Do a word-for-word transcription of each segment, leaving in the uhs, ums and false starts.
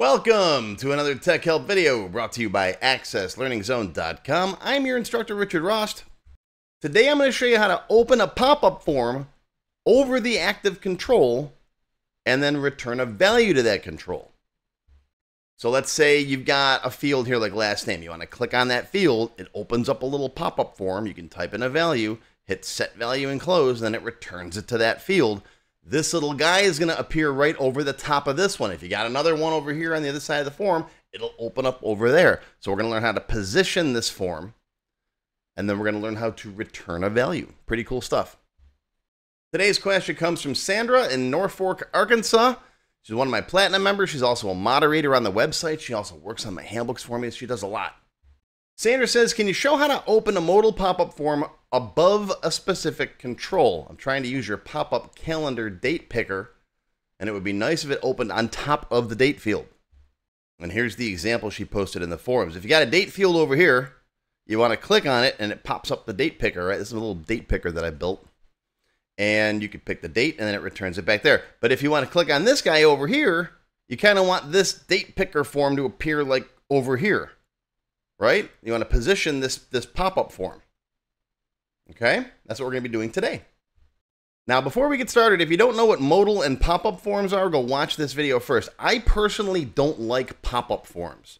Welcome to another Tech Help video brought to you by Access Learning Zone dot com. I'm your instructor, Richard Rost. Today I'm going to show you how to open a pop-up form over the active control and then return a value to that control. So let's say you've got a field here like last name. You want to click on that field. It opens up a little pop-up form. You can type in a value, hit set value and close, and then it returns it to that field. This little guy is going to appear right over the top of this one. If you got another one over here on the other side of the form, it'll open up over there. So we're going to learn how to position this form, and then we're going to learn how to return a value. Pretty cool stuff. Today's question comes from Sandra in Norfork, Arkansas. She's one of my Platinum members. She's also a moderator on the website. She also works on my handbooks for me. She does a lot. Sandra says, can you show how to open a modal pop-up form above a specific control? I'm trying to use your pop-up calendar date picker, and it would be nice if it opened on top of the date field. And here's the example she posted in the forums. If you got a date field over here, you want to click on it, and it pops up the date picker, right? This is a little date picker that I built. And you can pick the date, and then it returns it back there. But if you want to click on this guy over here, you kind of want this date picker form to appear like over here. Right? You want to position this, this pop-up form. Okay? That's what we're going to be doing today. Now, before we get started, if you don't know what modal and pop-up forms are, go watch this video first. I personally don't like pop-up forms.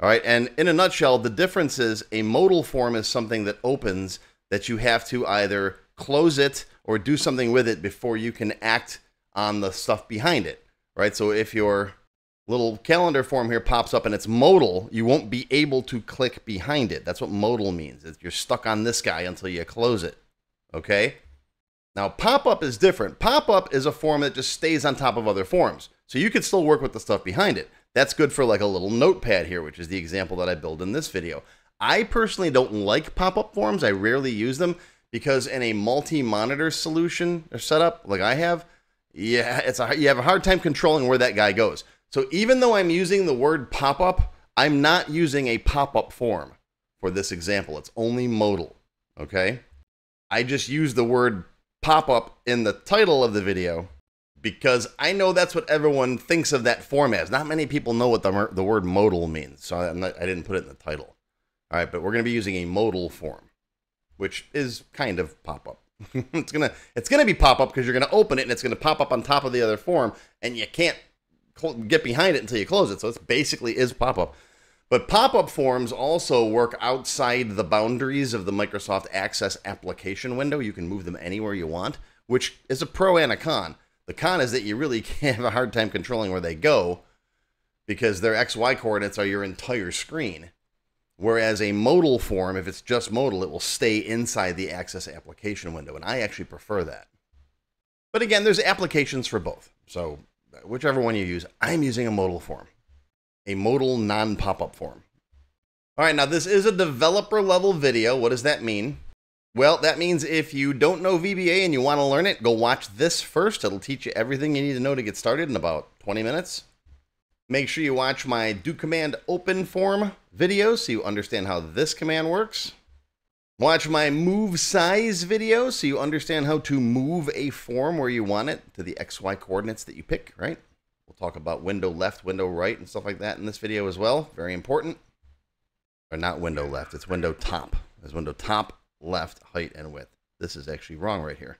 All right? And in a nutshell, the difference is a modal form is something that opens that you have to either close it or do something with it before you can act on the stuff behind it. Right? So if you're little calendar form here pops up and it's modal, you won't be able to click behind it. That's what modal means. You're stuck on this guy until you close it, okay? Now, pop-up is different. Pop-up is a form that just stays on top of other forms, so you can still work with the stuff behind it. That's good for like a little notepad here, which is the example that I build in this video. I personally don't like pop-up forms. I rarely use them because in a multi-monitor solution or setup like I have, yeah, it's a, you have a hard time controlling where that guy goes. So even though I'm using the word pop-up, I'm not using a pop-up form for this example. It's only modal, okay? I just use the word pop-up in the title of the video because I know that's what everyone thinks of that form as. Not many people know what the, the word modal means, so I'm not, I didn't put it in the title. All right, but we're going to be using a modal form, which is kind of pop-up. It's gonna, it's gonna be pop-up because you're going to open it and it's going to pop up on top of the other form, and you can't get behind it until you close it. So it's basically is pop-up. But pop-up forms also work outside the boundaries of the Microsoft Access application window. You can move them anywhere you want, which is a pro and a con. The con is that you really can have a hard time controlling where they go because their X Y coordinates are your entire screen. Whereas a modal form, if it's just modal, it will stay inside the Access application window. And I actually prefer that. But again, there's applications for both. So whichever one you use, I'm using a modal form, a modal non-pop-up form. All right, now this is a developer level video. What does that mean? Well, that means if you don't know V B A and you want to learn it, go watch this first. It'll teach you everything you need to know to get started in about twenty minutes. Make sure you watch my do command open form video so you understand how this command works. Watch my MoveSize video so you understand how to move a form where you want it to the X Y coordinates that you pick, right? We'll talk about window left, window right, and stuff like that in this video as well. Very important. Or not window left, it's window top. There's window top, left, height, and width. This is actually wrong right here.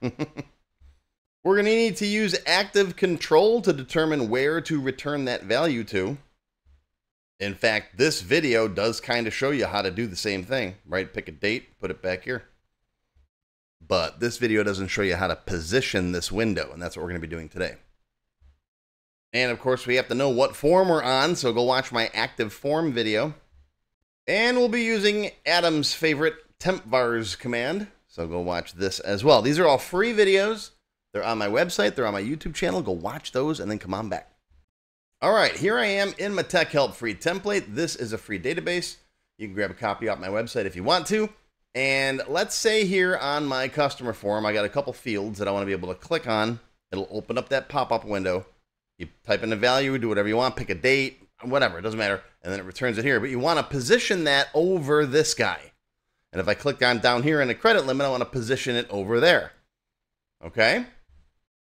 We're going to need to use ActiveControl to determine where to return that value to. In fact, this video does kind of show you how to do the same thing, right? Pick a date, put it back here. But this video doesn't show you how to position this window, and that's what we're going to be doing today. And of course, we have to know what form we're on, so go watch my ActiveForm video. And we'll be using Adam's favorite tempvars command, so go watch this as well. These are all free videos. They're on my website, they're on my YouTube channel. Go watch those and then come on back. All right, here I am in my Tech Help free template. This is a free database. You can grab a copy off my website if you want to. And let's say here on my customer form, I got a couple fields that I want to be able to click on. It'll open up that pop-up window. You type in a value, do whatever you want, pick a date, whatever, it doesn't matter. And then it returns it here. But you want to position that over this guy. And if I click on down here in the credit limit, I want to position it over there. Okay?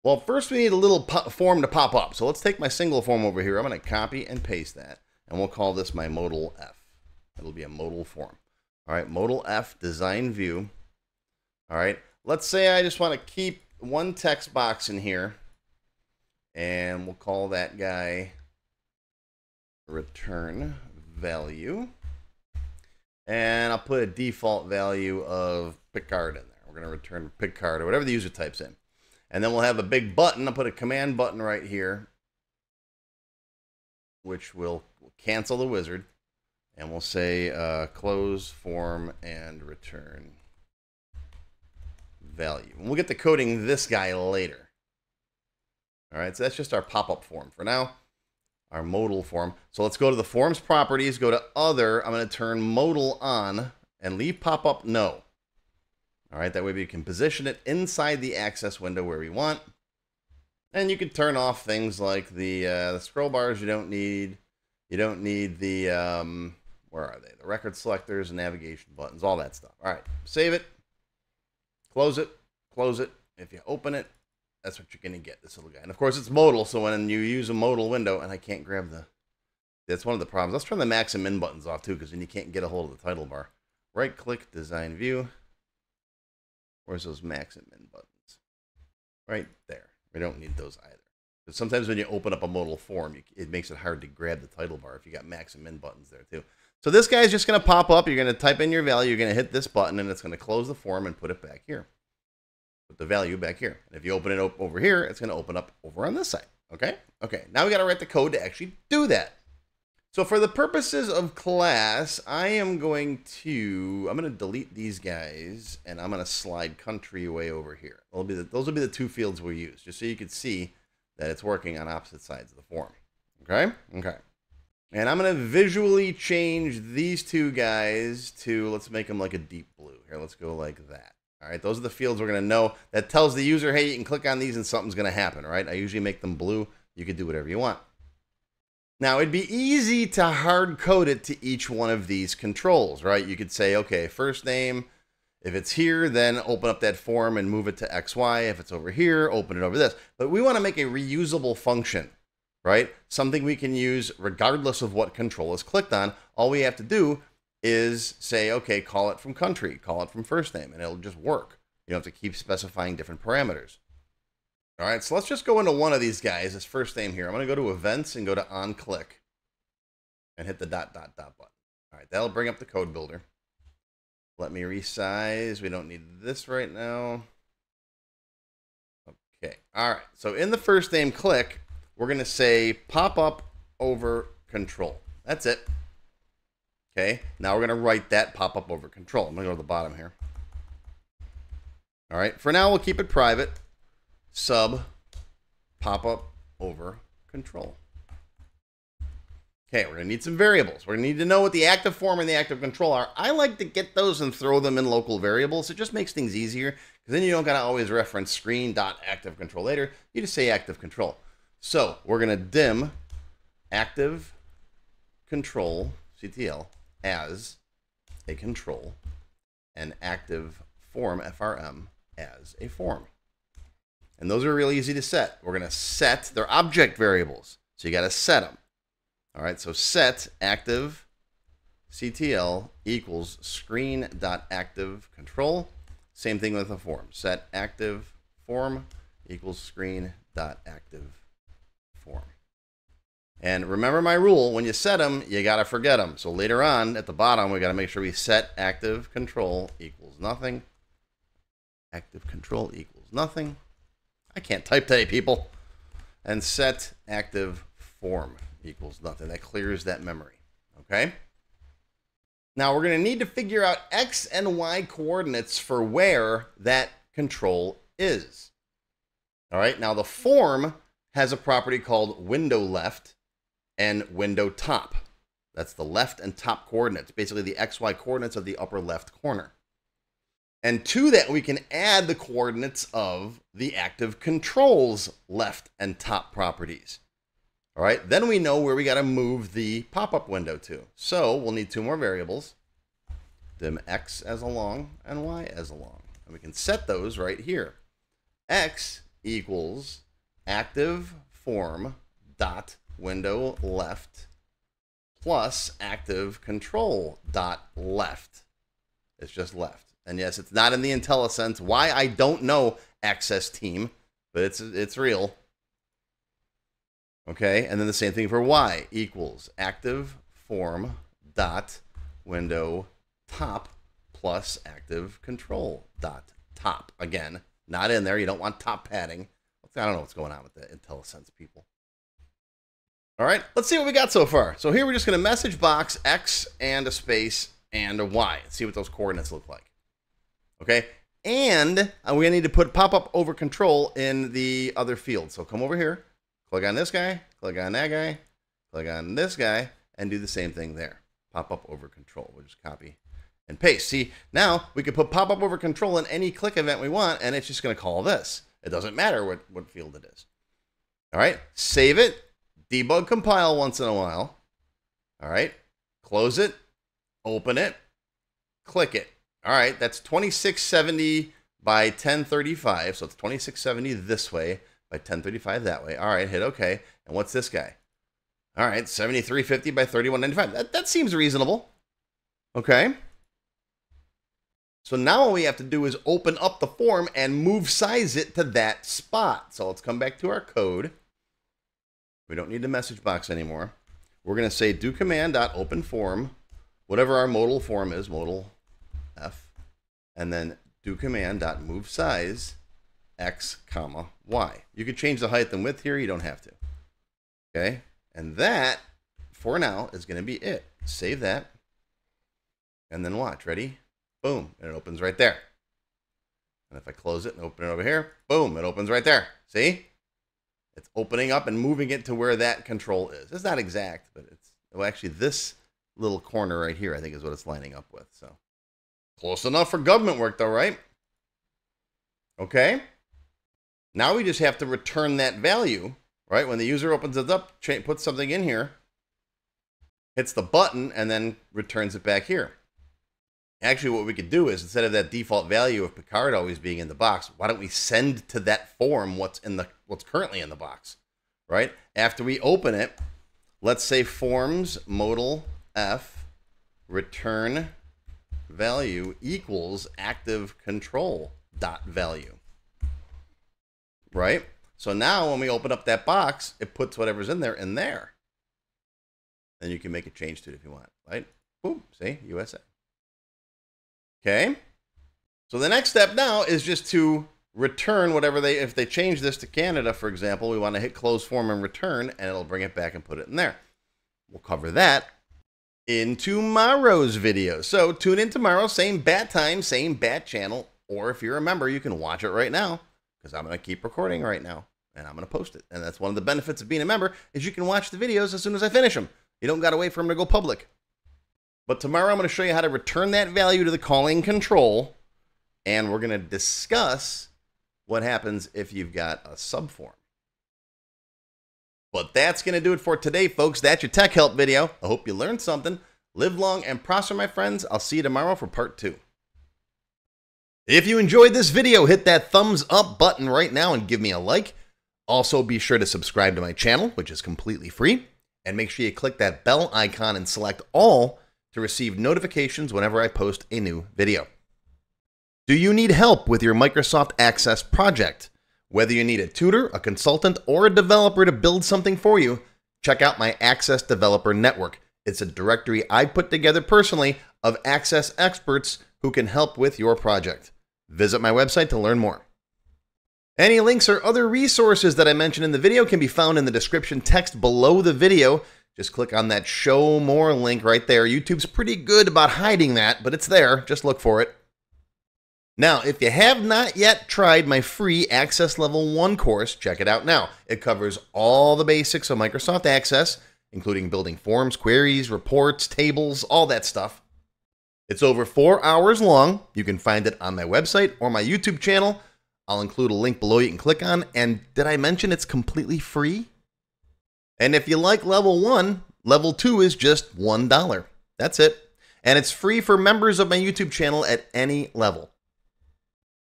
Well, first we need a little form to pop up. So let's take my single form over here. I'm going to copy and paste that, and we'll call this my modal F. It'll be a modal form. All right, modal F, design view. All right, let's say I just want to keep one text box in here, and we'll call that guy return value. And I'll put a default value of Picard in there. We're going to return Picard or whatever the user types in. And then we'll have a big button. I'll put a command button right here, which will cancel the wizard. And we'll say uh, close form and return value. And we'll get to coding this guy later. All right, so that's just our pop-up form for now, our modal form. So let's go to the forms properties, go to other. I'm going to turn modal on and leave pop-up no. All right, that way we can position it inside the access window where we want. And you can turn off things like the, uh, the scroll bars you don't need. You don't need the, um, where are they? The record selectors and navigation buttons, all that stuff. All right, save it, close it, close it. If you open it, that's what you're going to get, this little guy. And of course it's modal, so when you use a modal window, and I can't grab the, that's one of the problems. Let's turn the max and min buttons off too, because then you can't get a hold of the title bar. Right click, design view. Where's those max and min buttons? Right there. We don't need those either. But sometimes when you open up a modal form, you, it makes it hard to grab the title bar if you got max and min buttons there too. So this guy's just going to pop up. You're going to type in your value. You're going to hit this button, and it's going to close the form and put it back here. Put the value back here. And if you open it up over here, it's going to open up over on this side. Okay? Okay. Now we got to write the code to actually do that. So for the purposes of class, I am going to, I'm going to delete these guys, and I'm going to slide country way over here. It'll be the, those will be the two fields we'll use, just so you can see that it's working on opposite sides of the form. Okay? Okay. And I'm going to visually change these two guys to, let's make them like a deep blue. Here, let's go like that. All right, those are the fields we're going to know. That tells the user, hey, you can click on these and something's going to happen, right? I usually make them blue. You could do whatever you want. Now, it'd be easy to hard code it to each one of these controls, right? You could say, okay, first name, if it's here, then open up that form and move it to X Y. If it's over here, open it over this. But we want to make a reusable function, right? Something we can use regardless of what control is clicked on. All we have to do is say, okay, call it from country, call it from first name, and it'll just work. You don't have to keep specifying different parameters. All right, so let's just go into one of these guys, his first name here. I'm going to go to events and go to on click and hit the dot, dot, dot button. All right, that'll bring up the code builder. Let me resize. We don't need this right now. Okay, all right. So in the first name click, we're going to say pop up over control. That's it. Okay, now we're going to write that pop up over control. I'm going to go to the bottom here. All right, for now, we'll keep it private. Sub pop-up over control. Okay, we're going to need some variables. We're going to need to know what the active form and the active control are. I like to get those and throw them in local variables. It just makes things easier because then you don't got to always reference screen.ActiveControl later. You just say active control. So we're going to dim active control, C T L, as a control and active form, F R M, as a form. And those are real easy to set. We're going to set their object variables. So you got to set them. All right. So set active C T L equals screen.ActiveControl. Same thing with the form. Set active form equals screen.ActiveForm. And remember my rule, when you set them, you got to forget them. So later on at the bottom, we got to make sure we set active control equals nothing. Active control equals nothing. I can't type today, people. And set active form equals nothing. That clears that memory. Okay. Now we're going to need to figure out X and Y coordinates for where that control is. All right. Now the form has a property called window left and window top. That's the left and top coordinates, basically the X Y coordinates of the upper left corner. And to that, we can add the coordinates of the active controls left and top properties. All right, then we know where we got to move the pop-up window to. So we'll need two more variables, dim x as along and y as along. And we can set those right here. X equals ActiveForm.WindowLeft plus ActiveControl.Left. It's just left. And yes, it's not in the IntelliSense. Why? I don't know, Access Team, but it's it's real. Okay, and then the same thing for Y equals ActiveForm dot window top plus ActiveControl dot top. Again, not in there. You don't want top padding. I don't know what's going on with the IntelliSense people. All right, let's see what we got so far. So here we're just going to message box X and a space and a Y and see what those coordinates look like. Okay, and we're going to need to put pop-up over control in the other field. So come over here, click on this guy, click on that guy, click on this guy, and do the same thing there. Pop-up over control. We'll just copy and paste. See, now we can put pop-up over control in any click event we want, and it's just going to call this. It doesn't matter what, what field it is. All right, save it, debug compile once in a while. All right, close it, open it, click it. All right, that's twenty-six seventy by ten thirty-five. So it's twenty-six seventy this way by ten thirty-five that way. All right, hit okay. And what's this guy? All right, seventy-three fifty by thirty-one ninety-five. That, that seems reasonable. Okay. So now all we have to do is open up the form and move size it to that spot. So let's come back to our code. We don't need the message box anymore. We're going to say DoCmd.OpenForm, whatever our modal form is, modal F, and then DoCmd.MoveSize X, comma, Y. You could change the height and width here. You don't have to. Okay. And that, for now, is going to be it. Save that. And then watch. Ready? Boom, and it opens right there. And if I close it and open it over here, boom, it opens right there. See? It's opening up and moving it to where that control is. It's not exact, but it's, well, actually, this little corner right here, I think, is what it's lining up with. So close enough for government work, though, right? Okay. Now we just have to return that value, right? When the user opens it up, puts something in here, hits the button, and then returns it back here. Actually, what we could do is, instead of that default value of Picard always being in the box, why don't we send to that form what's in the what's currently in the box, right? After we open it, let's say forms modal F return value equals active control dot value, right? So now when we open up that box, it puts whatever's in there in there. And you can make a change to it if you want, right? Boom, see, U S A. Okay, so the next step now is just to return whatever they, if they change this to Canada, for example, we want to hit close form and return, and it'll bring it back and put it in there. We'll cover that in tomorrow's video. So tune in tomorrow, same bat time, same bat channel, or if you're a member, you can watch it right now, because I'm going to keep recording right now, and I'm going to post it. And that's one of the benefits of being a member, is you can watch the videos as soon as I finish them. You don't got to wait for them to go public. But tomorrow I'm going to show you how to return that value to the calling control, and we're going to discuss what happens if you've got a subform. But that's going to do it for today, folks. That's your Tech Help video. I hope you learned something. Live long and prosper, my friends. I'll see you tomorrow for part two. If you enjoyed this video, hit that thumbs up button right now and give me a like. Also, be sure to subscribe to my channel, which is completely free, and make sure you click that bell icon and select all to receive notifications whenever I post a new video. Do you need help with your Microsoft Access project? Whether you need a tutor, a consultant, or a developer to build something for you, check out my Access Developer Network. It's a directory I put together personally of Access experts who can help with your project. Visit my website to learn more. Any links or other resources that I mentioned in the video can be found in the description text below the video. Just click on that show more link right there. YouTube's pretty good about hiding that, but it's there. Just look for it. Now, if you have not yet tried my free Access Level one course, check it out now. It covers all the basics of Microsoft Access, including building forms, queries, reports, tables, all that stuff. It's over four hours long. You can find it on my website or my YouTube channel. I'll include a link below you can click on. And did I mention it's completely free? And if you like level one, level two is just one dollar. That's it. And it's free for members of my YouTube channel at any level.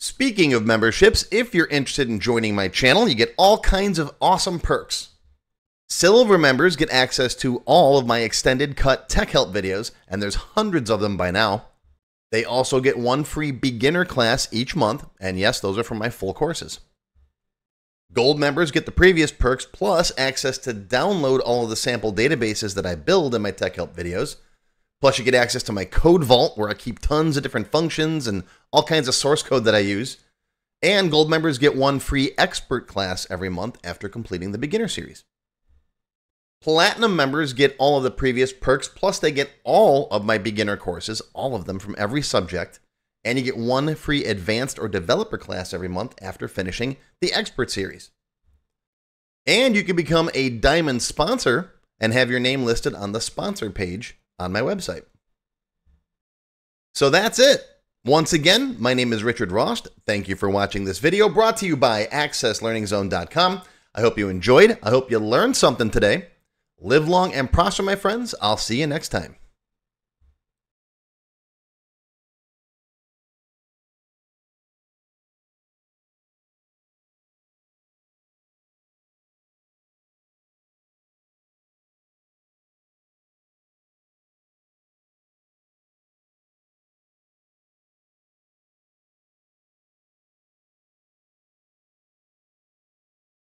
Speaking of memberships, if you're interested in joining my channel, you get all kinds of awesome perks. Silver members get access to all of my extended cut Tech Help videos, and there's hundreds of them by now. They also get one free beginner class each month, and yes, those are from my full courses. Gold members get the previous perks plus access to download all of the sample databases that I build in my Tech Help videos. Plus, you get access to my code vault where I keep tons of different functions and all kinds of source code that I use. And gold members get one free expert class every month after completing the beginner series. Platinum members get all of the previous perks, plus they get all of my beginner courses, all of them from every subject. And you get one free advanced or developer class every month after finishing the expert series. And you can become a diamond sponsor and have your name listed on the sponsor page on my website. So that's it. Once again, my name is Richard Rost. Thank you for watching this video brought to you by Access Learning Zone dot com. I hope you enjoyed. I hope you learned something today. Live long and prosper, my friends. I'll see you next time.